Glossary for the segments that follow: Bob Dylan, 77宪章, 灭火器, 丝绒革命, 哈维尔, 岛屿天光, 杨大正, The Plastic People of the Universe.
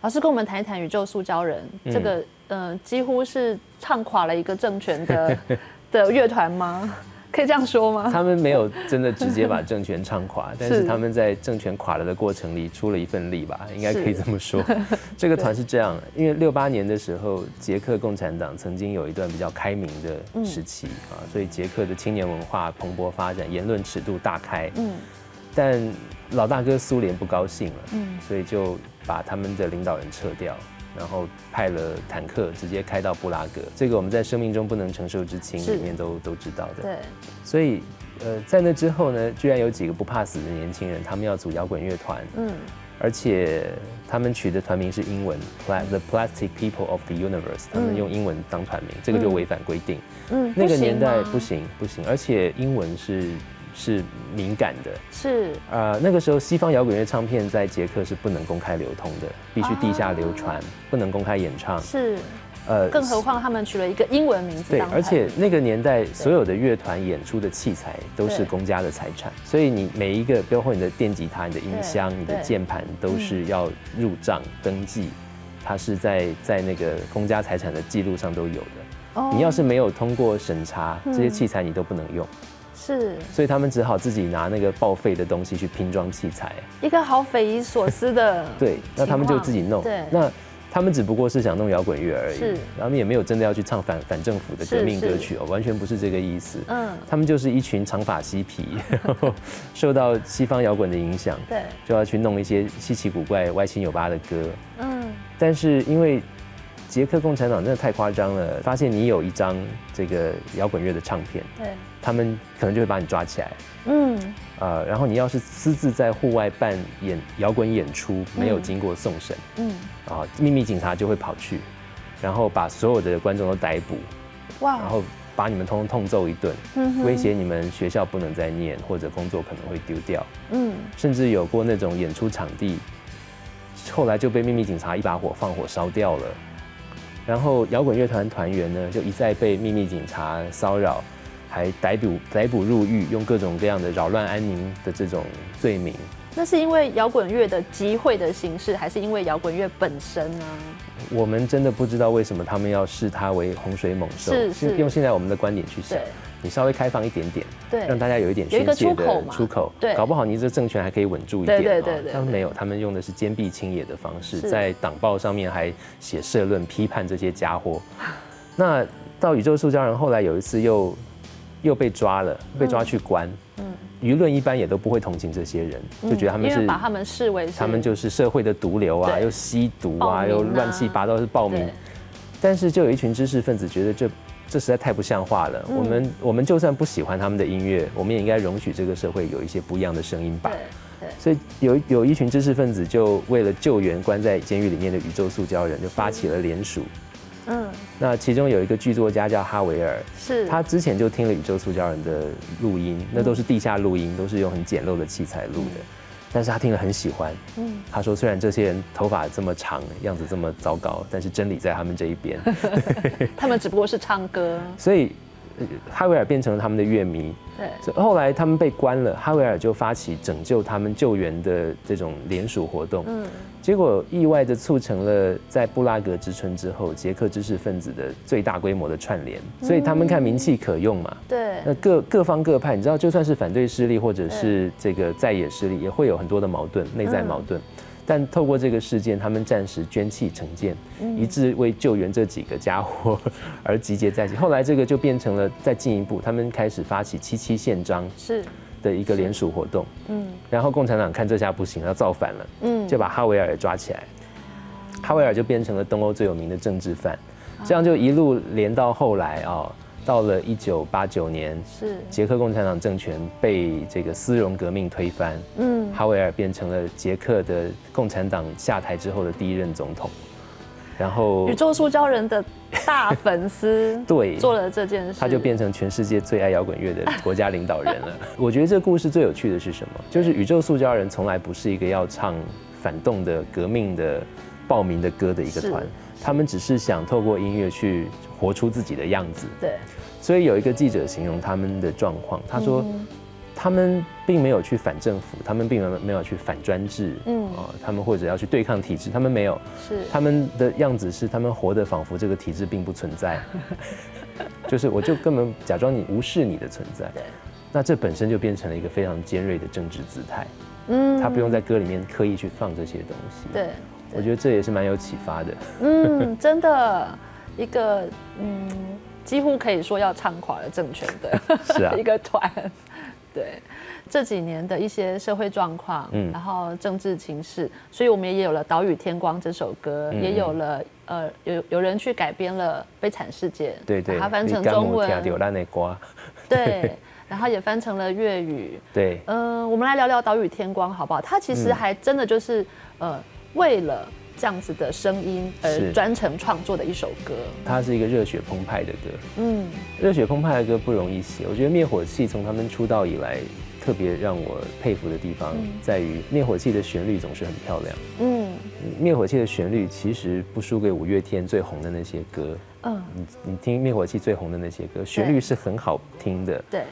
老师跟我们谈一谈宇宙塑胶人、这个，几乎是唱垮了一个政权的乐团吗？可以这样说吗？他们没有真的直接把政权唱垮，但是他们在政权垮了的过程里出了一份力吧，应该可以这么说。这个团是这样，因为68年的时候，捷克共产党曾经有一段比较开明的时期啊，所以捷克的青年文化蓬勃发展，言论尺度大开。但老大哥苏联不高兴了，所以就把他们的领导人撤掉。 然后派了坦克直接开到布拉格，这个我们在《生命中不能承受之轻》里面都知道的。对，所以在那之后呢，居然有几个不怕死的年轻人，他们要组摇滚乐团，而且他们取的团名是英文 ，The Plastic People of the Universe， 他们用英文当团名，这个就违反规定。那个年代不行，而且英文是敏感的，那个时候西方摇滚乐唱片在捷克是不能公开流通的，必须地下流传，不能公开演唱。更何况他们取了一个英文名字。对，而且那个年代所有的乐团演出的器材都是公家的财产，所以你每一个，包括你的电吉他、你的音箱、你的键盘，都是要入账登记，它是在那个公家财产的记录上都有的。你要是没有通过审查，这些器材你都不能用。 所以他们只好自己拿那个报废的东西去拼装器材，一个好匪夷所思的。对，那他们就自己弄。对，那他们只不过是想弄摇滚乐而已，他们也没有真的要去唱反政府的革命歌曲哦，完全不是这个意思。他们就是一群长发嬉皮，然后受到西方摇滚的影响，对，就要去弄一些稀奇古怪、歪七扭八的歌。但是因为 捷克共产党真的太夸张了，发现你有一张这个摇滚乐的唱片，对，他们可能就会把你抓起来，然后你要是私自在户外办摇滚演出，没有经过送审，秘密警察就会跑去，然后把所有的观众都逮捕，哇，然后把你们通通痛揍一顿，威胁你们学校不能再念，或者工作可能会丢掉，甚至有过那种演出场地，后来就被秘密警察一把火放火烧掉了。 然后摇滚乐团团员呢，就一再被秘密警察骚扰，还逮捕入狱，用各种各样的扰乱安宁的这种罪名。那是因为摇滚乐的集会的形式，还是因为摇滚乐本身呢？我们真的不知道为什么他们要视它为洪水猛兽。用现在我们的观点去想，你稍微开放一点点，对，让大家有一点宣泄的出口，对，搞不好你这政权还可以稳住一点。对，他们没有，他们用的是坚壁清野的方式，在党报上面还写社论批判这些家伙。那到宇宙塑胶人后来有一次又被抓了，被抓去关。舆论一般也都不会同情这些人，就觉得他们是把他们视为他们就是社会的毒瘤啊，又吸毒啊，又乱七八糟是暴民。但是就有一群知识分子觉得这实在太不像话了。我们就算不喜欢他们的音乐，我们也应该容许这个社会有一些不一样的声音吧。所以有一群知识分子就为了救援关在监狱里面的宇宙塑胶人，就发起了联署。那其中有一个剧作家叫哈维尔，他之前就听了宇宙塑胶人的录音，那都是地下录音，都是用很简陋的器材录的，但是他听了很喜欢。他说虽然这些人头发这么长，样子这么糟糕，但是真理在他们这一边。他们只不过是唱歌。所以哈维尔变成了他们的乐迷。对。后来他们被关了，哈维尔就发起拯救他们救援的这种联署活动。结果意外的促成了在布拉格之春之后，捷克知识分子的最大规模的串联，所以他们看名气可用嘛。对，那各方各派，你知道，就算是反对势力或者是这个在野势力，也会有很多的矛盾，内在矛盾。但透过这个事件，他们暂时捐弃成见，一致为救援这几个家伙而集结在一起。后来这个就变成了再进一步，他们开始发起77宪章。的一个联署活动，然后共产党看这下不行，要造反了，就把哈维尔抓起来，哈维尔就变成了东欧最有名的政治犯，这样就一路连到后来啊，到了1989年，捷克共产党政权被这个丝绒革命推翻，哈维尔变成了捷克的共产党下台之后的第一任总统。 然后，宇宙塑胶人的大粉丝对做了这件事，他就变成全世界最爱摇滚乐的国家领导人了。我觉得这故事最有趣的是什么？就是宇宙塑胶人从来不是一个要唱反动的、革命的、暴民的歌的一个团，他们只是想透过音乐去活出自己的样子。对，所以有一个记者形容他们的状况，他说。他们并没有去反政府，他们并没有去反专制，他们或者要去对抗体制，他们没有，是他们的样子是他们活得仿佛这个体制并不存在，就是我就根本假装你无视你的存在，那这本身就变成了一个非常尖锐的政治姿态，他不用在歌里面刻意去放这些东西，对，我觉得这也是蛮有启发的，真的一个几乎可以说要唱垮了政权的一个团，对这几年的一些社会状况，然后政治情势，所以我们也有了《岛屿天光》这首歌，也有了有人去改编了《悲惨世界》，对对，把它翻成中文，对，然后也翻成了粤语，对，我们来聊聊《岛屿天光》好不好？它其实还真的就是为了这样子的声音而专程创作的一首歌，它是一个热血澎湃的歌。热血澎湃的歌不容易写，我觉得灭火器从他们出道以来，特别让我佩服的地方在于灭火器的旋律总是很漂亮。灭火器的旋律其实不输给五月天最红的那些歌。你听灭火器最红的那些歌，旋律是很好听的。对，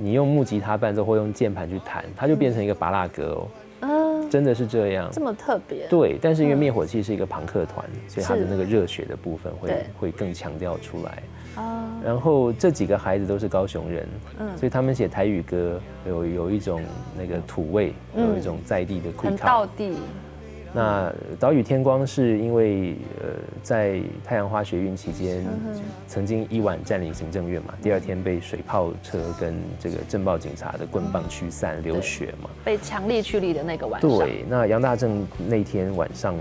你用木吉他伴奏或用键盘去弹，它就变成一个芭乐歌哦。真的是这样，这么特别。对，但是因为灭火器是一个朋克团，所以它的那个热血的部分会更强调出来。然后这几个孩子都是高雄人，所以他们写台语歌有一种那个土味，有一种在地的酷，很道地。那岛屿天光是因为在太阳花学运期间，曾经一晚占领行政院嘛，第二天被水炮车跟这个镇暴警察的棍棒驱散，流血嘛，被强力驱离的那个晚上。对，那杨大正那天晚上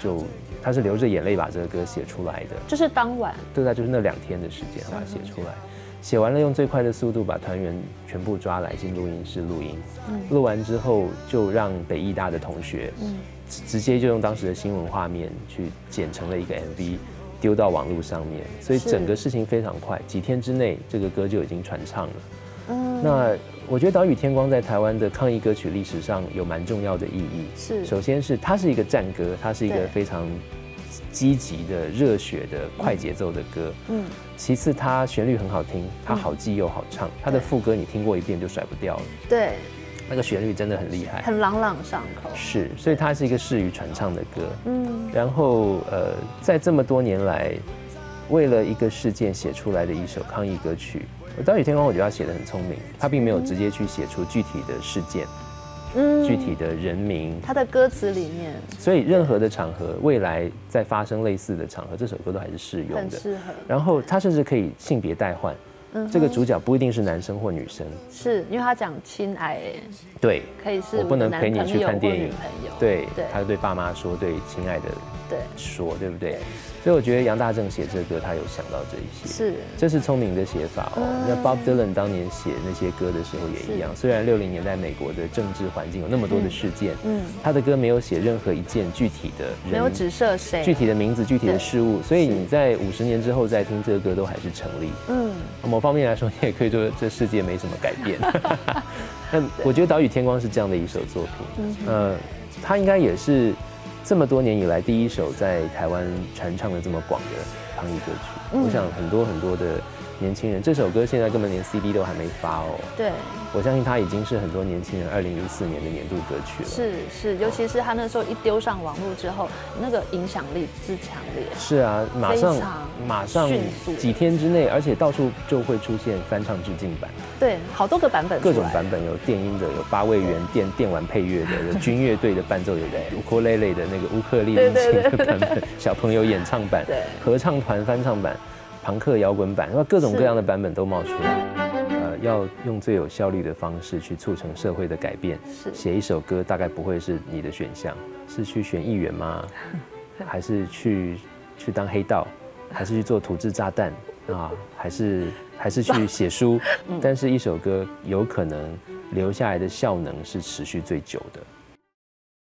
就他是流着眼泪把这个歌写出来的，就是当晚，对，他就是那2天的时间把它写出来。写完了，用最快的速度把团员全部抓来进录音室录音，录完之后就让北艺大的同学，直接就用当时的新闻画面去剪成了一个 MV， 丢到网络上面，所以整个事情非常快，几天之内这个歌就已经传唱了。那我觉得《岛屿天光》在台湾的抗议歌曲历史上有蛮重要的意义。是，首先是它是一个战歌，它是一个非常积极的、热血的、快节奏的歌。其次它旋律很好听，它好记又好唱，它的副歌你听过一遍就甩不掉了。对。那个旋律真的很厉害，很朗朗上口。是，所以它是一个适于传唱的歌。然后在这么多年来，为了一个事件写出来的一首抗议歌曲，《岛屿天光》我觉得他写得很聪明，他并没有直接去写出具体的事件，具体的人名，他的歌词里面。所以任何的场合，未来再发生类似的场合，这首歌都还是适用的，很适合。然后他甚至可以性别代换。这个主角不一定是男生或女生，是因为他讲亲爱，对，可以是我不能陪你去看电影，对，他对爸妈说，对亲爱的说，对不对？所以我觉得杨大正写这歌，他有想到这一些，是，这是聪明的写法哦。那 Bob Dylan 当年写那些歌的时候也一样，虽然60年代美国的政治环境有那么多的事件，他的歌没有写任何一件具体的人，没有指涉谁，具体的名字、具体的事物，所以你在50年之后再听这个歌都还是成立。某方面来说，你也可以说这世界没什么改变。但我觉得《岛屿天光》是这样的一首作品，它应该也是这么多年以来第一首在台湾传唱的这么广的抗议歌曲。我想很多很多的年轻人，这首歌现在根本连 CD 都还没发哦。对，我相信它已经是很多年轻人2014年的年度歌曲了。是，尤其是它那时候一丢上网络之后，那个影响力之强烈。是啊，马上迅速，几天之内，而且到处就会出现翻唱致敬版。对，好多个版本，各种版本，有电音的，有8位元电玩配乐的，有军乐队的伴奏，有ukulele的那个乌克丽丽琴的版本，小朋友演唱版，合唱团翻唱版。朋克摇滚版，各种各样的版本都冒出来。要用最有效率的方式去促成社会的改变。写一首歌大概不会是你的选项，是去选议员吗？还是去当黑道？还是去做土制炸弹啊？还是去写书？但是一首歌有可能留下来的效能是持续最久的。